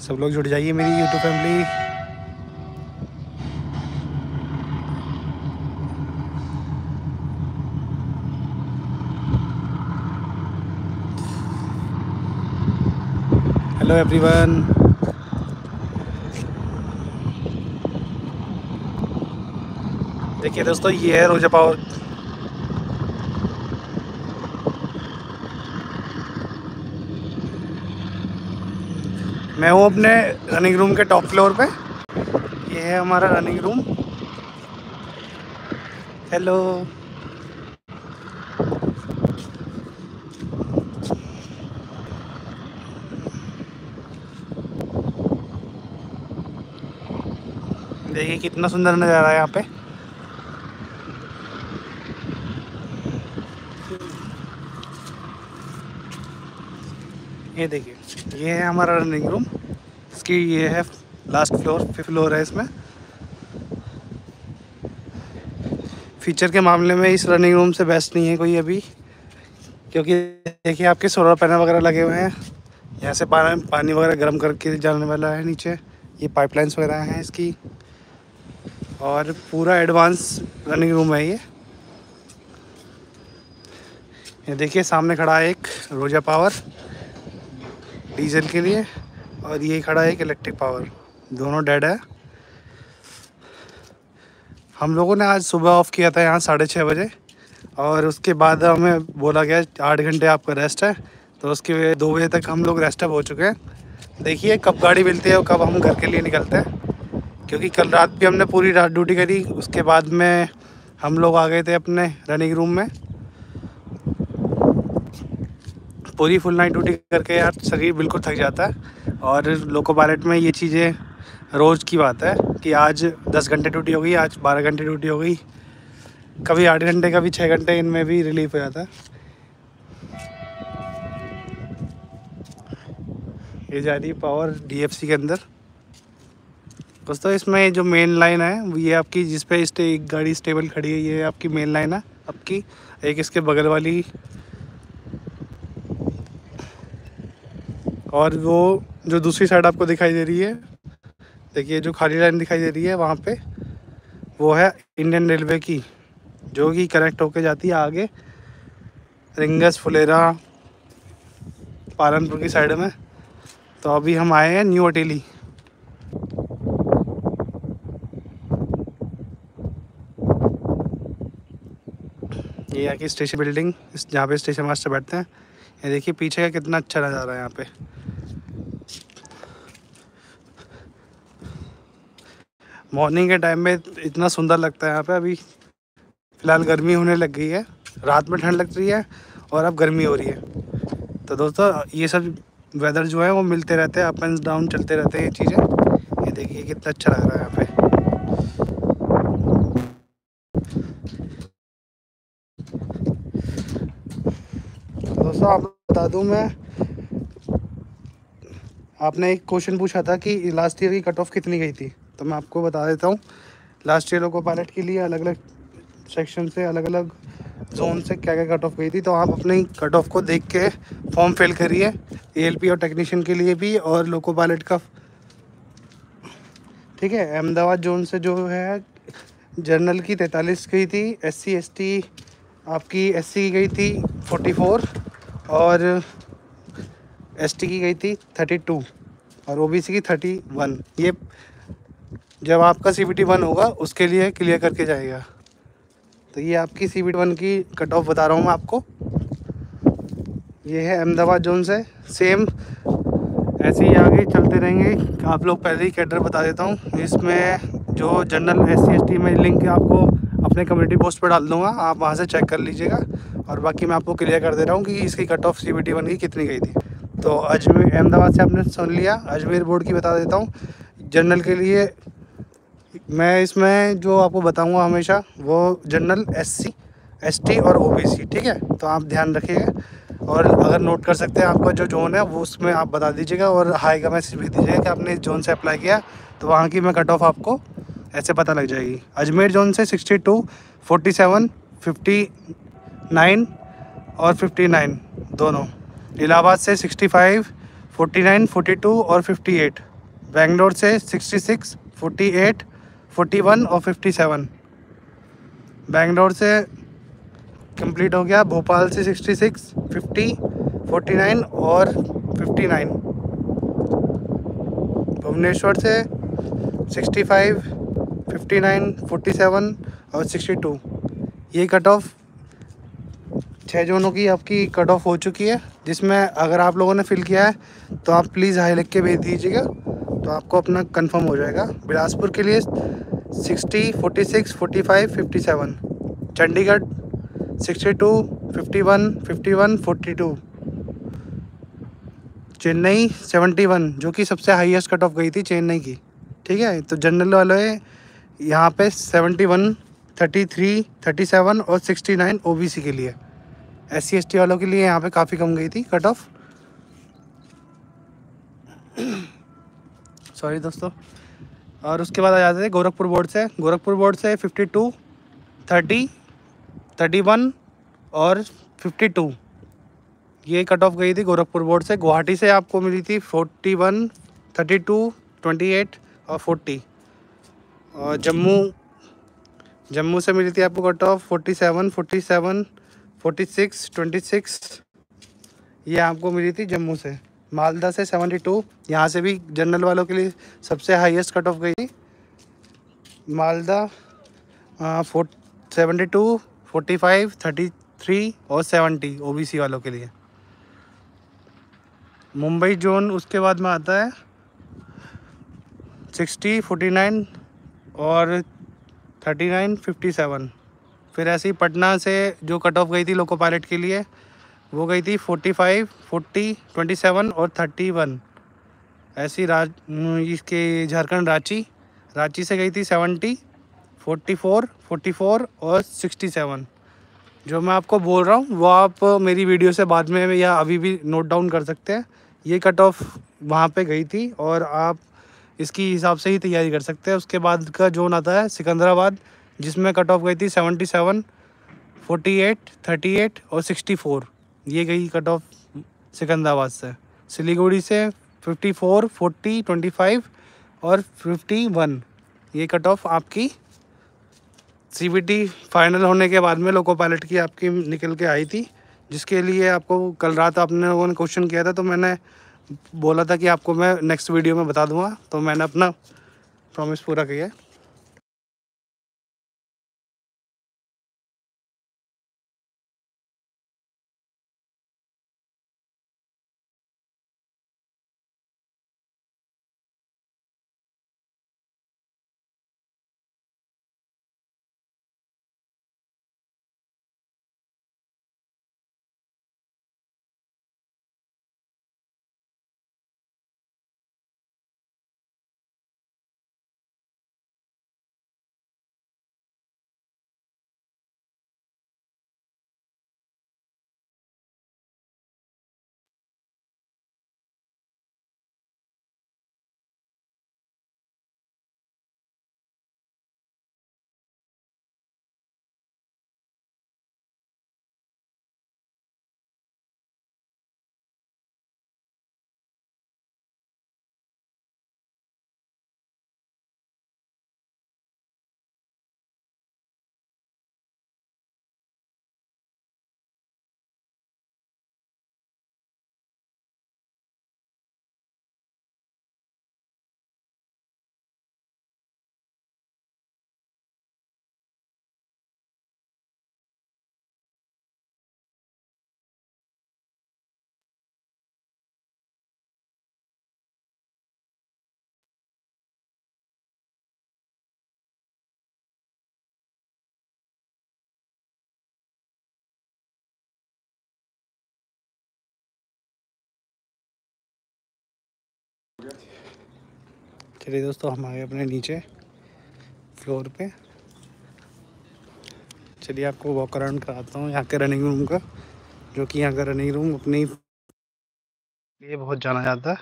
सब लोग जुड़ जाइए मेरी YouTube फैमिली। हेलो एवरीवन, देखिए दोस्तों ये है रोजा पावर। मैं हूँ अपने रनिंग रूम के टॉप फ्लोर पे, ये है हमारा रनिंग रूम। हेलो, देखिए कितना सुंदर नज़ारा है यहाँ पे। ये देखिए, ये है हमारा रनिंग रूम, इसकी ये है लास्ट फ्लोर, 5th फ्लोर है। इसमें फीचर के मामले में इस रनिंग रूम से बेस्ट नहीं है कोई अभी, क्योंकि देखिए आपके सोलर पैनल वगैरह लगे हुए हैं। यहाँ से पानी वगैरह गर्म करके जाने वाला है नीचे, ये पाइपलाइंस वगैरह हैं इसकी, और पूरा एडवांस रनिंग रूम है ये देखिए सामने खड़ा है एक रोजा पावर डीजल के लिए, और ये खड़ा है एक इलेक्ट्रिक पावर, दोनों डेड है। हम लोगों ने आज सुबह ऑफ़ किया था यहाँ 6:30 बजे, और उसके बाद हमें बोला गया 8 घंटे आपका रेस्ट है, तो उसके 2 बजे तक हम लोग रेस्ट अप हो चुके हैं। देखिए कब गाड़ी मिलती है और कब हम घर के लिए निकलते हैं, क्योंकि कल रात भी हमने पूरी रात ड्यूटी करी। उसके बाद में हम लोग आ गए थे अपने रनिंग रूम में, पूरी फुल नाइट ड्यूटी करके यार शरीर बिल्कुल थक जाता है। और लोकोपायलट में ये चीज़ें रोज़ की बात है कि आज 10 घंटे ड्यूटी हो गई, आज 12 घंटे ड्यूटी हो गई, कभी 8 घंटे कभी 6 घंटे, इनमें भी रिलीफ हो जाता है। ये जा रही पावर DFC के अंदर दोस्तों। इसमें जो मेन लाइन है ये आपकी, जिस पे एक गाड़ी स्टेबल खड़ी है, ये आपकी मेन लाइन है आपकी, एक इसके बगल वाली, और वो जो दूसरी साइड आपको दिखाई दे रही है, देखिए जो खाली लाइन दिखाई दे रही है वहाँ पे, वो है इंडियन रेलवे की, जो कि कनेक्ट होके जाती है आगे रिंगस फुलेरा पालनपुर की साइड में। तो अभी हम आए हैं न्यू अटेली। ये यहाँ की स्टेशन बिल्डिंग, जहाँ पे स्टेशन मास्टर बैठते हैं। ये देखिए पीछे का कितना अच्छा नज़ारा है यहाँ पे। मॉर्निंग के टाइम में इतना सुंदर लगता है यहाँ पे। अभी फ़िलहाल गर्मी होने लग गई है, रात में ठंड लग रही है और अब गर्मी हो रही है। तो दोस्तों ये सब वेदर जो है वो मिलते रहते हैं, अप एंड डाउन चलते रहते हैं ये चीज़ें। ये देखिए कितना अच्छा लग रहा है यहाँ पे। दोस्तों आपको बता दूं मैं, आपने एक क्वेश्चन पूछा था कि लास्ट ईयर की कट ऑफ कितनी गई थी, तो मैं आपको बता देता हूं। लास्ट ईयर लोकोपायलट के लिए अलग अलग सेक्शन से, अलग अलग जोन से क्या क्या कट ऑफ गई थी, तो आप अपनी कट ऑफ को देख के फॉर्म फिल करिए, ALP और टेक्नीशियन के लिए भी और लोकोपायलट का। ठीक है, अहमदाबाद जोन से जो है जनरल की 43 गई थी, SC ST आपकी SC की गई थी 44 और ST की गई थी 32 और OBC की 31। ये जब आपका CBT 1 होगा उसके लिए क्लियर करके जाएगा। तो ये आपकी CBT 1 की कट ऑफ बता रहा हूँ मैं आपको। ये है अहमदाबाद जोन से, सेम ऐसे ही आगे चलते रहेंगे। आप लोग पहले ही कैडर बता देता हूँ, इसमें जो जनरल SC ST में लिंक आपको अपने कम्युनिटी पोस्ट पर डाल दूंगा, आप वहां से चेक कर लीजिएगा। और बाकी मैं आपको क्लियर कर दे रहा हूं कि इसकी कट ऑफ CBT 1 की कितनी गई थी। तो अजमेर, अहमदाबाद से आपने सुन लिया, अजमेर बोर्ड की बता देता हूं जनरल के लिए। मैं इसमें जो आपको बताऊंगा हमेशा वो जनरल SC ST और OBC, ठीक है। तो आप ध्यान रखिएगा, और अगर नोट कर सकते हैं आपका जो जोन है वो उसमें आप बता दीजिएगा, और हाई का मैसेज भेज दीजिएगा कि आपने इस जोन से अप्लाई किया, तो वहाँ की मैं कट ऑफ आपको ऐसे पता लग जाएगी। अजमेर जोन से 62, 47, 59 और 59 दोनों। इलाहाबाद से 65, 49, 42 और 58। बेंगलोर से 66, 48, 41 और 57। बेंगलोर से कंप्लीट हो गया। भोपाल से 66, 50, 49 और 59। भुवनेश्वर से 65, 59, 47 और 62। ये कट ऑफ 6 जोनों की आपकी कट ऑफ हो चुकी है, जिसमें अगर आप लोगों ने फिल किया है तो आप प्लीज़ हाई लिख के भेज दीजिएगा, तो आपको अपना कंफर्म हो जाएगा। बिलासपुर के लिए 60, 46, 45, 57। चंडीगढ़ 62, 51, 51, 42। चेन्नई 71, जो कि सबसे हाईएस्ट कट ऑफ गई थी चेन्नई की, ठीक है। तो जनरल वाले यहाँ पे 71, 33, 37 और 69 ओबीसी के लिए। SC/ST वालों के लिए यहाँ पे काफ़ी कम गई थी कट ऑफ। सॉरी दोस्तों। और उसके बाद आ जाते थे गोरखपुर बोर्ड से। गोरखपुर बोर्ड से 52, 30, 31 और 52 ये कट ऑफ गई थी गोरखपुर बोर्ड से। गुवाहाटी से आपको मिली थी 41, 32, 28 और 40। और जम्मू से मिली थी आपको कट ऑफ 47, 47, 46, 26 ये आपको मिली थी जम्मू से। मालदा से 72, यहाँ से भी जनरल वालों के लिए सबसे हाईएस्ट कट ऑफ गई थी। मालदा 72, 45, 33 और 70 ओबीसी वालों के लिए। मुंबई जोन उसके बाद में आता है 60, 49 और 39, 57। फिर ऐसे ही पटना से जो कट ऑफ गई थी लोको पायलट के लिए, वो गई थी 45, 40, 27 और 31। ऐसी इसके झारखंड रांची से गई थी 70, 44, 44 और 67। जो मैं आपको बोल रहा हूँ वो आप मेरी वीडियो से बाद में या अभी भी नोट डाउन कर सकते हैं। ये कट ऑफ वहाँ पे गई थी और आप इसकी हिसाब से ही तैयारी कर सकते हैं। उसके बाद का जोन आता है सिकंदराबाद, जिसमें कट ऑफ गई थी 77, 48, 38 और 64 ये गई कट ऑफ सिकंदराबाद से। सिलीगुड़ी से 54, 40, 25 और 51 ये कट ऑफ आपकी CBT फाइनल होने के बाद में लोको पायलट की आपकी निकल के आई थी, जिसके लिए आपको कल रात आपने लोगों ने क्वेश्चन किया था, तो मैंने बोला था कि आपको मैं नेक्स्ट वीडियो में बता दूंगा, तो मैंने अपना प्रॉमिस पूरा किया है। चलिए दोस्तों, हम आए अपने नीचे फ्लोर पे। चलिए आपको वॉक अराउंड कराता हूँ यहाँ के रनिंग रूम का, जो कि यहाँ का रनिंग रूम अपने लिए बहुत जाना जाता है।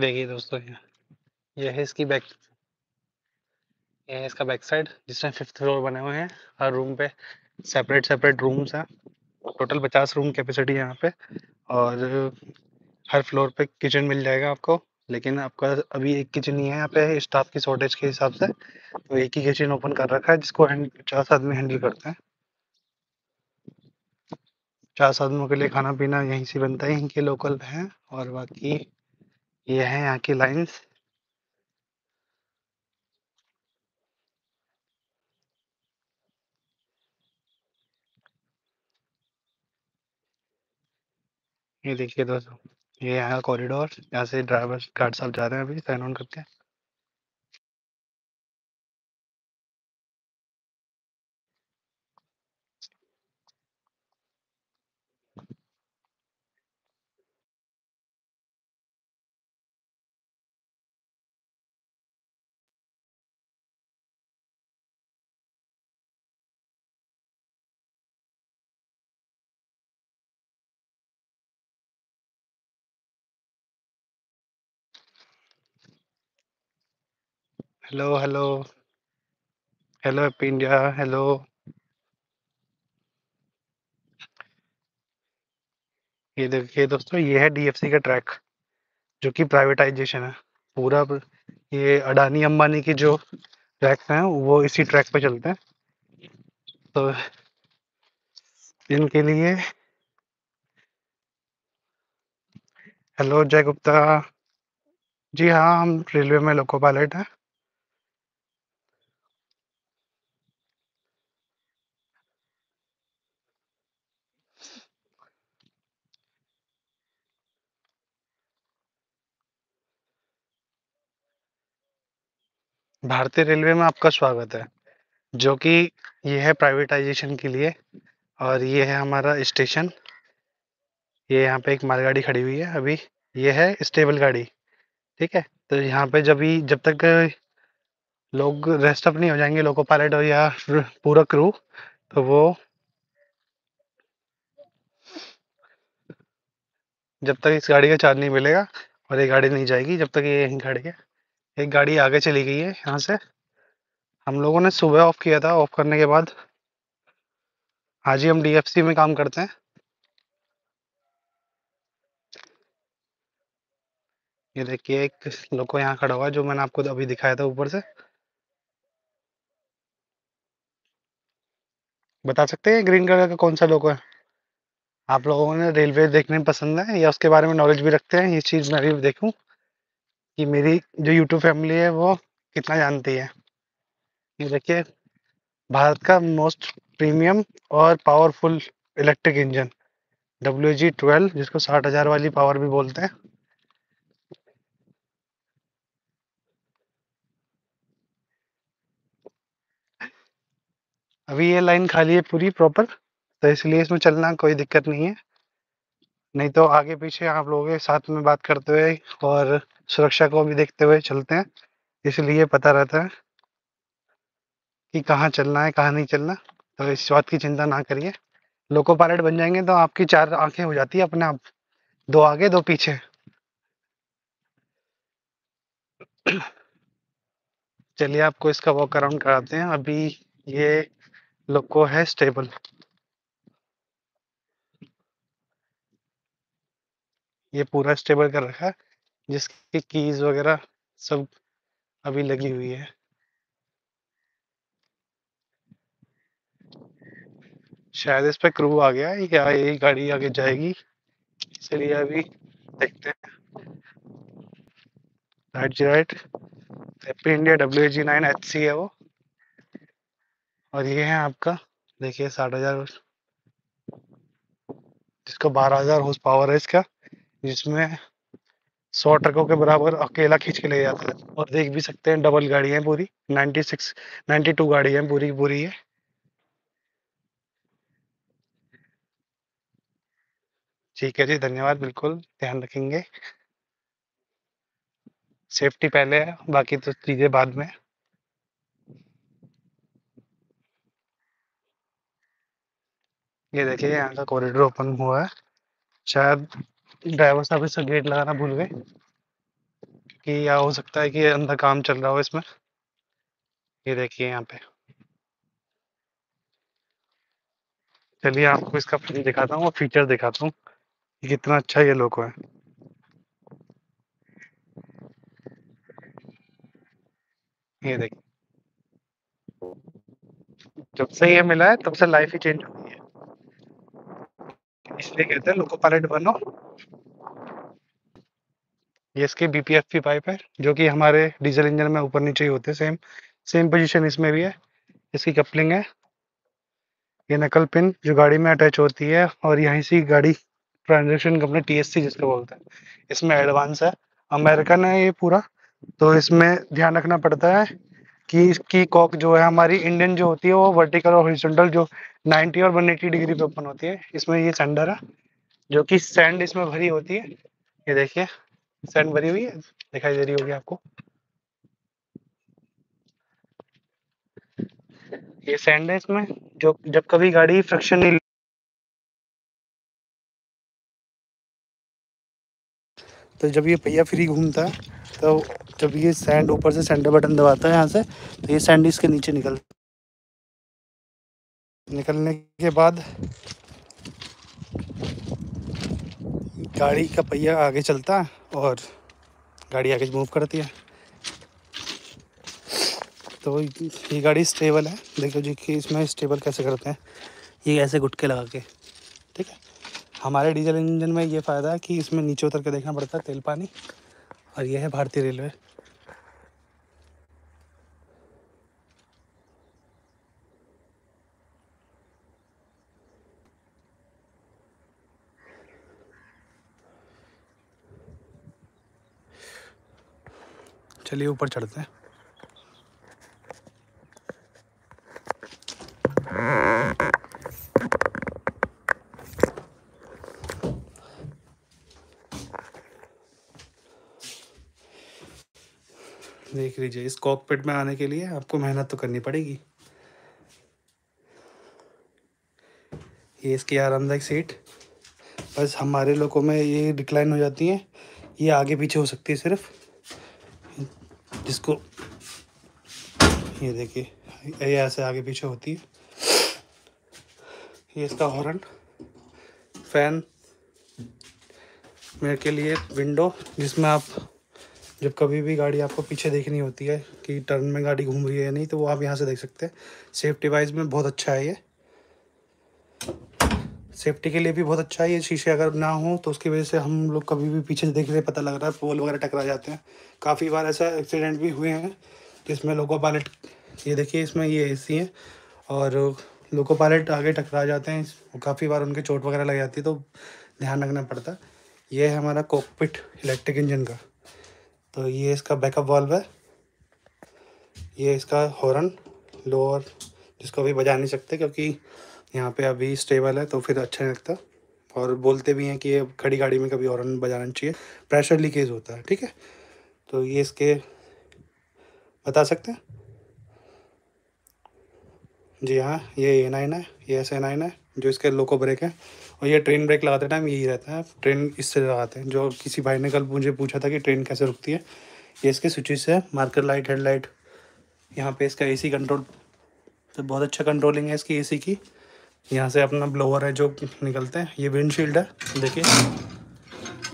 देखिए दोस्तों ये है इसकी बैक, ये है इसका बैक साइड जिसमें 5th फ्लोर बने हुए हैं। हर रूम पे सेपरेट सेपरेट रूम्स हैं। टोटल 50 रूम कैपेसिटी है यहाँ पे और हर फ्लोर पे किचन मिल जाएगा आपको, लेकिन आपका अभी एक किचन ही है यहाँ पे स्टाफ की शॉर्टेज के हिसाब से, तो एक ही किचन ओपन कर रखा है जिसको 4 आदमी हैंडल करते हैं। 4 आदमियों के लिए खाना पीना यहीं से बनता है, यहीं के लोकल हैं और बाकी ये है यहाँ की लाइंस। ये देखिए दोस्तों ये यहाँ कॉरिडोर, यहाँ से ड्राइवर गार्ड साहब जा रहे हैं, अभी साइन ऑन करते हैं। Hello hello hello happy India, hello. ये देखिए दोस्तों ये है डीएफसी का ट्रैक जो कि प्राइवेटाइजेशन है पूरा। ये अडानी अंबानी की जो ट्रैक्स हैं वो इसी ट्रैक पे चलते हैं, तो इनके लिए। हेलो जय गुप्ता जी, हाँ हम रेलवे में लोको पायलट हैं। भारतीय रेलवे में आपका स्वागत है, जो कि ये है प्राइवेटाइजेशन के लिए। और ये है हमारा स्टेशन, ये यहाँ पे एक मालगाड़ी खड़ी हुई है, अभी ये है स्टेबल गाड़ी, ठीक है। तो यहाँ पे जब तक लोग रेस्ट अप नहीं हो जाएंगे लोको पायलट और या पूरा क्रू, तो वो जब तक इस गाड़ी का चार्ज नहीं मिलेगा और ये गाड़ी नहीं जाएगी जब तक ये यहीं खड़ी है। एक गाड़ी आगे चली गई है यहाँ से, हम लोगों ने सुबह ऑफ किया था, ऑफ करने के बाद। हाँ जी हम डीएफसी में काम करते हैं। ये देखिए एक लोको यहाँ खड़ा हुआ जो मैंने आपको अभी दिखाया था ऊपर से। बता सकते हैं ग्रीन कलर का कौन सा लोको है? आप लोगों ने रेलवे देखने पसंद है या उसके बारे में नॉलेज भी रखते हैं? ये चीज़ मैं भी देखूं कि मेरी जो यूट्यूब फैमिली है वो कितना जानती है। ये देखिए भारत का मोस्ट प्रीमियम और पावरफुल इलेक्ट्रिक इंजन WG12, जिसको 60,000 वाली पावर भी बोलते हैं। अभी ये लाइन खाली है पूरी प्रॉपर, तो इसलिए इसमें चलना कोई दिक्कत नहीं है, नहीं तो आगे पीछे आप लोगों के साथ में बात करते हुए और सुरक्षा को भी देखते हुए चलते हैं, इसलिए पता रहता है कि कहाँ चलना है कहाँ नहीं चलना। तो इस बात की चिंता ना करिए। लोको पायलट बन जाएंगे तो आपकी 4 आंखें हो जाती है अपने आप, 2 आगे 2 पीछे। चलिए आपको इसका वॉक अराउंड कराते हैं। अभी ये लोको है स्टेबल, ये पूरा स्टेबल कर रखा है जिसकी कीज वगैरह सब अभी लगी हुई है। शायद इस पे क्रू आ गया है या ये गाड़ी आगे जाएगी, इसलिए अभी देखते हैं। राइट जी राइट, हैप्पी इंडिया WG9HC है वो। और ये है आपका देखिए 60,000, जिसको 12,000 हॉर्स पावर है इसका, जिसमें 100 ट्रकों के बराबर अकेला खींच के ले जाता है। और देख भी सकते हैं डबल गाड़ी है पूरी, 92 गाड़ी है पूरी पूरी है। ठीक है जी धन्यवाद, बिल्कुल ध्यान रखेंगे, सेफ्टी पहले है बाकी तो चीजें बाद में। ये देखिए यहाँ का कॉरिडोर ओपन हुआ है, शायद ड्राइवर साहब इसका गेट लगाना भूल गए। कि या हो सकता है कि अंदर काम चल रहा हो इसमें। ये देखिए यहाँ पे, चलिए आपको इसका दिखाता हूँ और फीचर दिखाता हूँ कि कितना अच्छा ये लोको है। ये देखिए, जब से ये मिला है तब से लाइफ ही चेंज हो गई है, इसलिए कहते हैं लोको पायलट बनो। ये इसके बीपीएफपी पाइप है जो कि हमारे डीजल इंजन में ऊपर नीचे ही होते हैं, सेम पोजीशन इसमें भी है। इसकी कपलिंग है, ये नकल पिन जो गाड़ी में अटैच होती है और यहीं से गाड़ी ट्रांजेक्शन कंपनी टीएससी जिसको बोलते हैं, इसमें एडवांस है, अमेरिकन है ये पूरा। तो इसमें ध्यान रखना पड़ता है कि इसकी कॉक जो है हमारी इंडियन जो होती है वो वर्टिकल और हॉरिजॉन्टल जो 90 और 180 डिग्री पे ओपन होती है। इसमें ये सैंडर है जो कि सैंड इसमें भरी होती है, ये देखिए सैंड भरी हुई है, दिखाई दे रही होगी आपको। ये सैंड है इसमें जो जब कभी गाड़ी फ्रिक्शन नहीं, तो जब ये पहिया फ्री घूमता है तो जब ये सैंड ऊपर से सेंटर बटन दबाता है यहाँ से, तो ये सैंड इसके नीचे निकलने के बाद गाड़ी का पहिया आगे चलता है और गाड़ी आगे मूव करती है। तो ये गाड़ी स्टेबल है, देखो जी कि इसमें स्टेबल कैसे करते हैं, ये ऐसे गुटके लगा के, ठीक है। हमारे डीजल इंजन में ये फ़ायदा है कि इसमें नीचे उतर के देखना पड़ता है तेल पानी, और यह है भारतीय रेलवे। चलिए ऊपर चढ़ते हैं। देख लीजिए, इस कॉकपिट में आने के लिए आपको मेहनत तो करनी पड़ेगी। ये इसकी आरामदायक सीट, बस हमारे लोगों में ये डिक्लाइन हो जाती है, ये आगे पीछे हो सकती है सिर्फ, जिसको ये देखिए ये ऐसे आगे पीछे होती है। ये इसका हॉर्न, फैन, मेरे के लिए विंडो जिसमें आप जब कभी भी गाड़ी आपको पीछे देखनी होती है कि टर्न में गाड़ी घूम रही है या नहीं, तो वो आप यहाँ से देख सकते हैं। सेफ्टी वाइज में बहुत अच्छा है ये, सेफ्टी के लिए भी बहुत अच्छा है ये। शीशे अगर ना हो तो उसकी वजह से हम लोग कभी भी पीछे से देख रहे पता लग रहा है पोल वगैरह टकरा जाते हैं, काफ़ी बार ऐसा एक्सीडेंट भी हुए हैं जिसमें लोको पायलट, ये देखिए इसमें ये एसी है, और लोको पायलट आगे टकरा जाते हैं, काफ़ी बार उनके चोट वगैरह लग जाती है, तो ध्यान रखना पड़ता। यह है हमारा कॉकपिट इलेक्ट्रिक इंजन का। तो ये इसका बैकअप वाल्व है, ये इसका हॉर्न लोअर जिसको अभी बजा नहीं सकते क्योंकि यहाँ पे अभी स्टेबल है तो फिर अच्छा नहीं लगता, और बोलते भी हैं कि ये खड़ी गाड़ी में कभी हॉर्न बजाना चाहिए, प्रेशर लीकेज होता है, ठीक है। तो ये इसके बता सकते हैं जी हाँ, ये A9 है, ये S9 है जो इसके लोको ब्रेक है, और ये ट्रेन ब्रेक लगाते टाइम यही रहता है, ट्रेन इससे लगाते हैं। जो किसी भाई ने कल मुझे पूछा था कि ट्रेन कैसे रुकती है, ये इसके स्विचेस है, मार्कर लाइट, हेडलाइट, यहाँ पे इसका एसी कंट्रोल, तो बहुत अच्छा कंट्रोलिंग है इसकी एसी की। यहाँ से अपना ब्लोअर है जो निकलते हैं, ये विंडशील्ड है, देखिए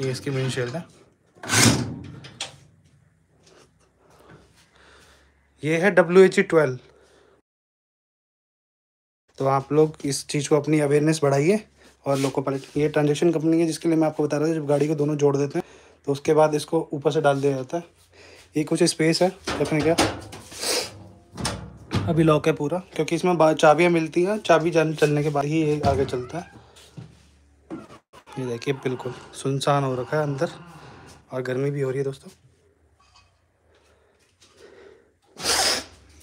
ये इसकी विंडशील्ड है। ये है WG12। तो आप लोग इस चीज़ को अपनी अवेयरनेस बढ़ाइए। और लोको पायलट ये ट्रांजेक्शन कंपनी है जिसके लिए मैं आपको बता रहा था, जब गाड़ी को दोनों जोड़ देते हैं तो उसके बाद इसको ऊपर से डाल दिया जाता है। ये कुछ स्पेस है रखने का, अभी लॉक है पूरा क्योंकि इसमें चाबियाँ मिलती हैं, चाबी चलने के बाद ही ये आगे चलता है। ये देखिए बिल्कुल सुनसान हो रखा है अंदर, और गर्मी भी हो रही है दोस्तों।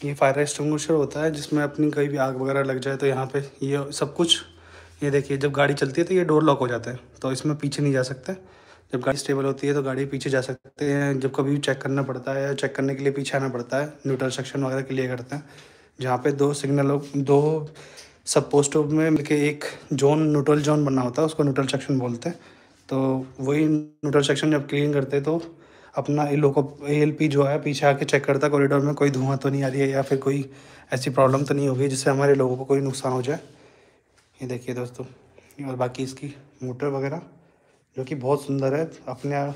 ये फायर एक्सटिंग्विशर होता है जिसमें अपनी कहीं भी आग वगैरह लग जाए तो यहाँ पे ये सब कुछ, ये देखिए जब गाड़ी चलती है तो ये डोर लॉक हो जाता है, तो इसमें पीछे नहीं जा सकते। जब गाड़ी स्टेबल होती है तो गाड़ी पीछे जा सकते हैं, जब कभी चेक करना पड़ता है या चेक करने के लिए पीछे आना पड़ता है, न्यूट्रल सेक्शन वगैरह के लिए करते हैं, जहाँ पर दो सिग्नलों, दो सब पोस्टों में मिलकर एक जोन, न्यूट्रल जोन बनना होता है, उसको न्यूट्रल सेक्शन बोलते हैं। तो वही न्यूट्रल सेक्शन जब क्लीन करते हैं तो अपना ALP जो है पीछे आके चेक करता है कॉरिडोर में कोई धुआं तो नहीं आ रही है या फिर कोई ऐसी प्रॉब्लम तो नहीं होगी जिससे हमारे लोगों को कोई नुकसान हो जाए। ये देखिए दोस्तों, और बाकी इसकी मोटर वगैरह जो कि बहुत सुंदर है। अपने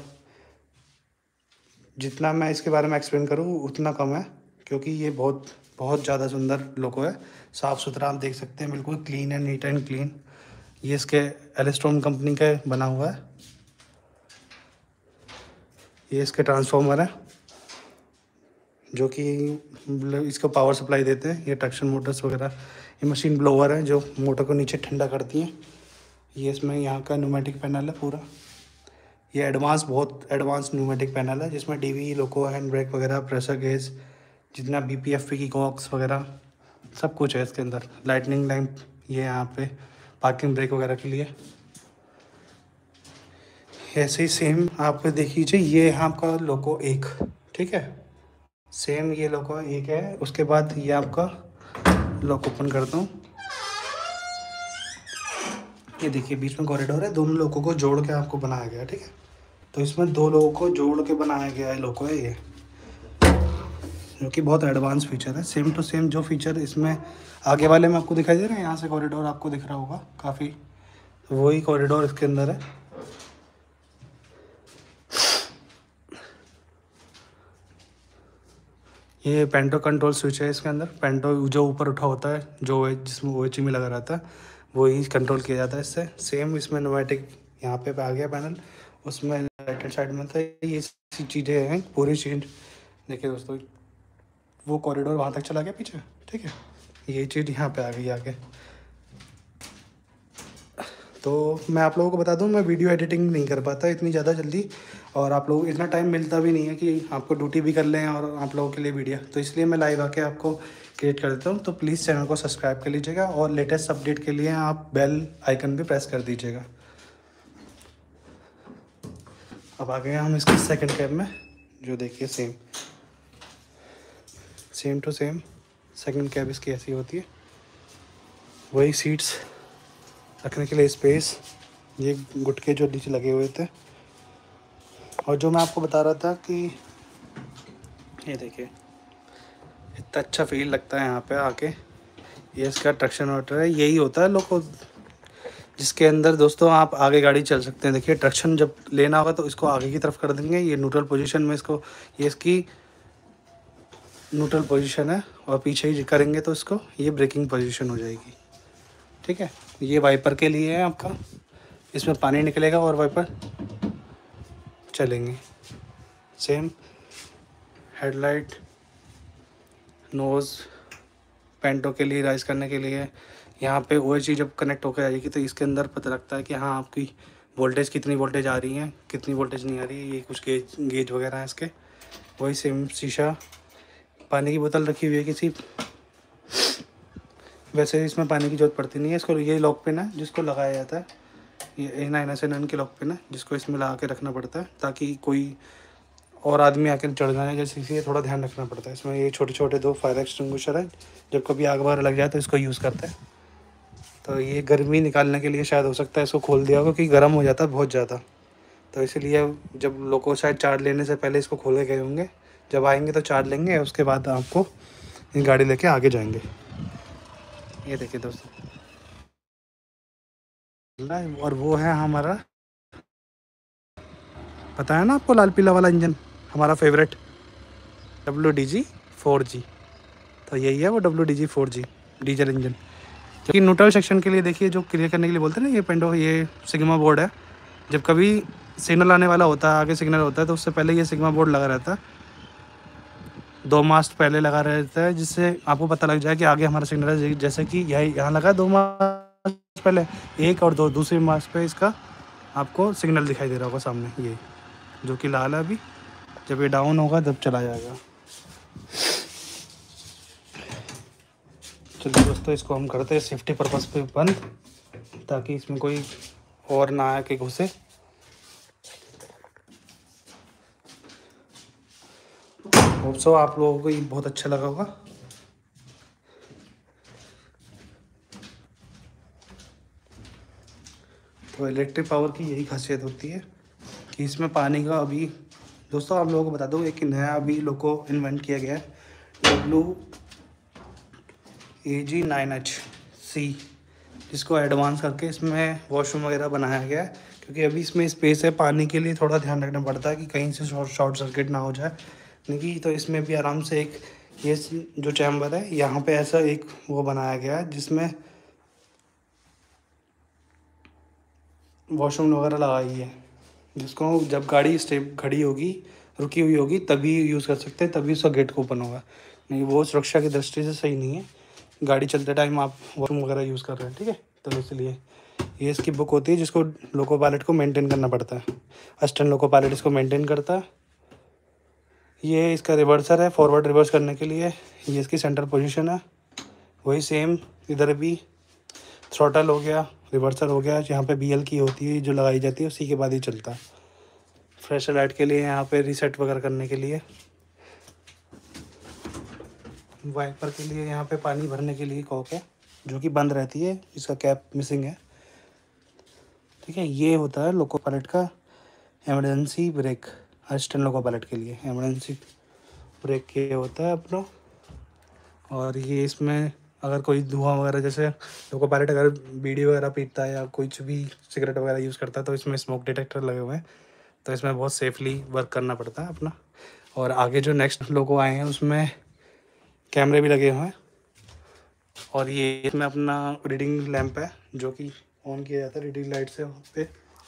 जितना मैं इसके बारे में एक्सप्लेन करूँ उतना कम है, क्योंकि ये बहुत ज़्यादा सुंदर लोको है, साफ़ सुथरा। आप देख सकते हैं बिल्कुल clean and neat and clean. ये इसके एलस्ट्रोम कंपनी का बना हुआ है, ये इसके ट्रांसफार्मर है जो कि इसको पावर सप्लाई देते हैं। ये ट्रैक्शन मोटर्स वगैरह, ये मशीन ब्लोअर है जो मोटर को नीचे ठंडा करती है। ये इसमें यहाँ का न्यूमेटिक पैनल है पूरा। ये एडवांस, बहुत एडवांस न्यूमेटिक पैनल है जिसमें DVE, लोको, हैंड ब्रेक वगैरह, प्रेशर गेज, जितना BPFP की कॉक्स वगैरह सब कुछ है इसके अंदर। लाइटनिंग लैंप, ये यहाँ पे पार्किंग ब्रेक वगैरह के लिए। ऐसे ही सेम आप देख लीजिए, ये यहाँ आपका लोको 1, ठीक है, सेम ये लोको 1 है। उसके बाद ये आपका लॉक ओपन करता हूँ, ये देखिए बीच में कॉरिडोर है। दोनों लोगों को जोड़ के आपको बनाया गया है, ठीक है। तो इसमें दो लोगों को जोड़ के बनाया गया है लोको है, ये जो कि बहुत एडवांस फीचर है। सेम टू सेम जो फीचर इसमें आगे वाले में आपको दिखाई दे रहा है, यहाँ से कॉरिडोर आपको दिख रहा होगा काफ़ी, वही कॉरिडोर इसके अंदर है। ये पेंटो कंट्रोल स्विच है इसके अंदर। पेंटो जो ऊपर उठा होता है, जो जिसमें OHE में लगा रहता है, वो ही कंट्रोल किया जाता है इससे। सेम इसमें न्यूमेटिक यहाँ पे आ गया पैनल, उसमें राइट हैंड साइड में था। ये चीज़ें हैं पूरी चेंज। देखिए दोस्तों, वो कॉरिडोर वहाँ तक चला गया पीछे, ठीक है। ये चीज़ यहाँ पे आ गई आके। तो मैं आप लोगों को बता दूं, मैं वीडियो एडिटिंग नहीं कर पाता इतनी ज़्यादा जल्दी, और आप लोग इतना टाइम मिलता भी नहीं है कि आपको ड्यूटी भी कर लें और आप लोगों के लिए वीडियो, तो इसलिए मैं लाइव आके आपको क्रिएट कर देता हूँ। तो प्लीज़ चैनल को सब्सक्राइब कर लीजिएगा और लेटेस्ट अपडेट के लिए आप बेल आइकन भी प्रेस कर दीजिएगा। अब आ गए हम इसके सेकंड कैब में, जो देखिए same to same second cab इसकी ऐसी होती है, वही सीट्स रखने के लिए स्पेस, ये गुटके जो नीचे लगे हुए थे। और जो मैं आपको बता रहा था कि ये देखिए इतना अच्छा फील लगता है यहाँ पे आके। ये इसका ट्रैक्शन मोटर है, यही होता है लोको, जिसके अंदर दोस्तों आप आगे गाड़ी चल सकते हैं। देखिए ट्रैक्शन जब लेना होगा तो इसको आगे की तरफ कर देंगे, ये न्यूट्रल पोजीशन में इसको, ये इसकी न्यूट्रल पोजीशन है, और पीछे ही करेंगे तो इसको ये ब्रेकिंग पोजीशन हो जाएगी, ठीक है। ये वाइपर के लिए है आपका, इसमें पानी निकलेगा और वाइपर चलेंगे। सेम हेडलाइट, नोज़, पेंटो के लिए राइज करने के लिए यहाँ पे OHE जब कनेक्ट होकर आएगी तो इसके अंदर पता लगता है कि हाँ आपकी वोल्टेज, कितनी वोल्टेज आ रही है, कितनी वोल्टेज नहीं आ रही है। ये कुछ गेज वगैरह हैं इसके। वही सेम शीशा, पानी की बोतल रखी हुई है किसी, वैसे इसमें पानी की जरूरत पड़ती नहीं है इसको। ये लॉक पिन है जिसको लगाया जाता है, ये NIN के लॉक पिन है जिसको इसमें लगा के रखना पड़ता है ताकि कोई और आदमी आकर चढ़ जाए, जैसे इसे थोड़ा ध्यान रखना पड़ता है। इसमें ये छोटे छोटे 2 फायर एक्सटिंग्विशर हैं, जब कभी आग वगैरह लग जाए तो इसको यूज़ करते हैं। तो ये गर्मी निकालने के लिए शायद हो सकता है इसको खोल दिया होगा, क्योंकि गर्म हो जाता है बहुत ज़्यादा, तो इसीलिए जब लोगों शायद चार्ज लेने से पहले इसको खोले गए होंगे। जब आएंगे तो चार्ज लेंगे, उसके बाद आपको ये गाड़ी लेके आगे जाएंगे। ये देखिए दोस्तों, और वो है हमारा, पता है ना आपको, लाल पीला वाला इंजन, हमारा फेवरेट WDG4G। तो यही है वो WDG4G डीजल इंजन, क्योंकि न्यूट्रल सेक्शन के लिए देखिए जो क्लियर करने के लिए बोलते हैं ना, ये पेंडो, ये सिग्मा बोर्ड है। जब कभी सिग्नल आने वाला होता है, आगे सिग्नल होता है, तो उससे पहले ये सिग्मा बोर्ड लगा रहता है, 2 मास्ट पहले लगा रहता है, जिससे आपको पता लग जाए कि आगे हमारा सिग्नल है। जैसे कि यही यहाँ लगा 2 मास्ट पहले, 1 और 2, दूसरे मास्ट पे इसका आपको सिग्नल दिखाई दे रहा होगा सामने, ये जो कि लाल है अभी। जब ये डाउन होगा तब चला जाएगा। चलिए दोस्तों, इसको हम करते हैं सेफ्टी पर्पस पे बंद, ताकि इसमें कोई और ना आके घुसे। सो आप लोगों को ये बहुत अच्छा लगा होगा। तो इलेक्ट्रिक पावर की यही खासियत होती है कि इसमें पानी का अभी दोस्तों आप लोगों को बता दूँ एक नया अभी लोको इन्वेंट किया गया है WG9HC जिसको एडवांस करके इसमें वॉशरूम वगैरह बनाया गया है, क्योंकि अभी इसमें स्पेस है पानी के लिए, थोड़ा ध्यान रखना पड़ता है कि कहीं से शॉर्ट सर्किट ना हो जाए नहीं, तो इसमें भी आराम से एक ये जो चैम्बर है यहाँ पे ऐसा एक वो बनाया गया है जिसमें वॉशरूम वगैरह लगाई है, जिसको जब गाड़ी स्टेप खड़ी होगी रुकी हुई होगी तभी यूज़ कर सकते हैं, तभी उसका गेट ओपन होगा, नहीं वो सुरक्षा की दृष्टि से सही नहीं है, गाड़ी चलते टाइम आप वॉशरूम वगैरह यूज़ कर रहे हैं, ठीक है। तो इसलिए ये इसकी बुक होती है जिसको लोको पायलट को मेंटेन करना पड़ता है, असिस्टेंट लोको पायलट इसको मेंटेन करता है। ये इसका रिवर्सर है फॉरवर्ड रिवर्स करने के लिए, ये इसकी सेंटर पोजीशन है, वही सेम इधर भी थ्रॉटल हो गया रिवर्सर हो गया, यहाँ पे BL की होती है जो लगाई जाती है उसी के बाद ही चलता है। फ्रेश लाइट के लिए यहाँ पे रीसेट वगैरह करने के लिए, वाइपर के लिए यहाँ पे पानी भरने के लिए कॉक है जो कि बंद रहती है, इसका कैप मिसिंग है, ठीक है। ये होता है लोको पायलट का emergency brake, assistant loco pilot के लिए एमरजेंसी ब्रेक ये होता है अपना। और ये इसमें अगर कोई धुआं वगैरह जैसे लोको पायलट अगर बीड़ी वगैरह पीता है या कुछ भी सिगरेट वगैरह यूज़ करता है तो इसमें स्मोक डिटेक्टर लगे हुए हैं, तो इसमें बहुत सेफली वर्क करना पड़ता है अपना। और आगे जो नेक्स्ट लोको आए हैं उसमें कैमरे भी लगे हुए हैं, और ये इसमें अपना रीडिंग लैंप है जो कि ऑन किया जाता है रीडिंग लाइट से, वहाँ पे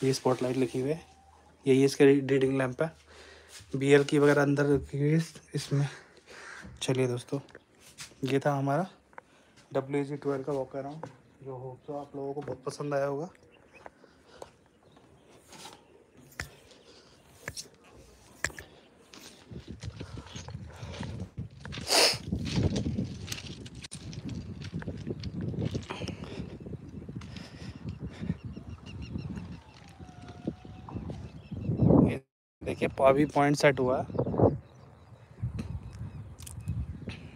ये स्पॉट लाइट लिखी हुई है, यही इसके रीडिंग लैंप है। BL की वगैरह अंदर रखी हुई इसमें। चलिए दोस्तों ये था हमारा WG12 का वॉक अराउंड, जो होप सो आप लोगों को बहुत पसंद आया होगा। देखिए अभी पॉइंट सेट हुआ है,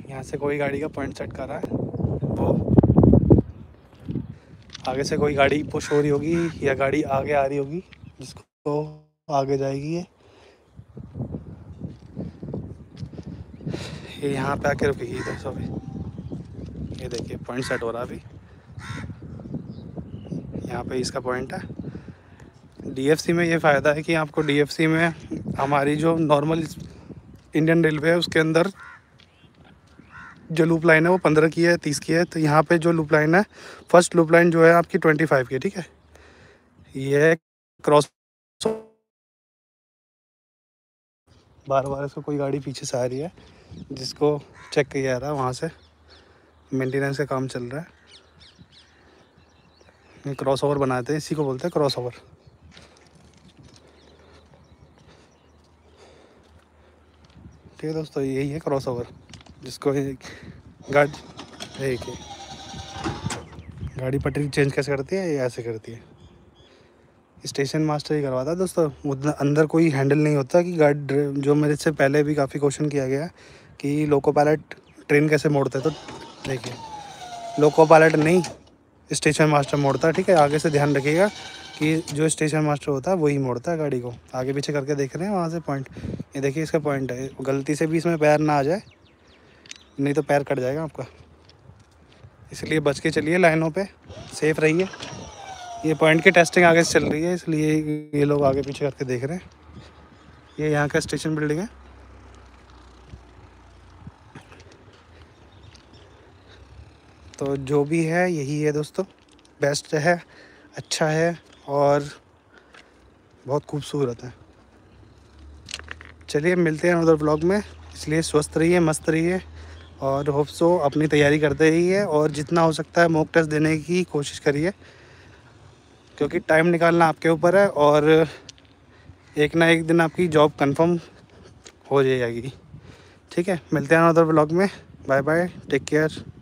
यहाँ से कोई गाड़ी का पॉइंट सेट कर रहा है, वो आगे से कोई गाड़ी पुश हो रही होगी या गाड़ी आगे आ रही होगी जिसको तो आगे जाएगी, ये यहाँ पे आके रुकेगी। दोस्तों अभी ये देखिए पॉइंट सेट हो रहा है, अभी यहाँ पे इसका पॉइंट है। DFC में ये फ़ायदा है कि आपको DFC में हमारी जो नॉर्मल इंडियन रेलवे है उसके अंदर जो लूप लाइन है वो 15 की है 30 की है, तो यहाँ पे जो लूप लाइन है फर्स्ट लूप लाइन जो है आपकी 25 की, ठीक है। ये क्रॉस बार बार इसको कोई गाड़ी पीछे से आ रही है जिसको चेक किया जा रहा है, वहाँ से मेंटेनेंस का काम चल रहा है। क्रॉस ओवर बनाते हैं, इसी को बोलते हैं क्रॉस ओवर। ठीक है दोस्तों यही है क्रॉस ओवर, जिसको एक गाड़ी एक गाड़ी पटरी चेंज कैसे करती है ये ऐसे करती है, स्टेशन मास्टर ही करवाता है दोस्तों। अंदर कोई हैंडल नहीं होता कि गाड़ी, जो मेरे से पहले भी काफ़ी क्वेश्चन किया गया कि लोको पायलट ट्रेन कैसे मोड़ते हैं, तो देखिए लोको पायलट नहीं स्टेशन मास्टर मोड़ता है, ठीक है। आगे से ध्यान रखिएगा कि जो स्टेशन मास्टर होता है वही मोड़ता है गाड़ी को, आगे पीछे करके देख रहे हैं वहाँ से पॉइंट। ये देखिए इसका पॉइंट है, गलती से भी इसमें पैर ना आ जाए नहीं तो पैर कट जाएगा आपका, इसलिए बच के चलिए लाइनों पे, सेफ रहिए। ये पॉइंट की टेस्टिंग आगे से चल रही है इसलिए ये लोग आगे पीछे करके देख रहे हैं। ये यहाँ का स्टेशन बिल्डिंग है, तो जो भी है यही है दोस्तों, बेस्ट है, अच्छा है और बहुत खूबसूरत है। चलिए मिलते हैं उधर ब्लॉग में, इसलिए स्वस्थ रहिए मस्त रहिए और होप सो अपनी तैयारी करते रहिए, और जितना हो सकता है मॉक टेस्ट देने की कोशिश करिए, क्योंकि टाइम निकालना आपके ऊपर है और एक ना एक दिन आपकी जॉब कंफर्म हो जाएगी, ठीक है। मिलते हैं उधर ब्लॉग में, बाय बाय, टेक केयर।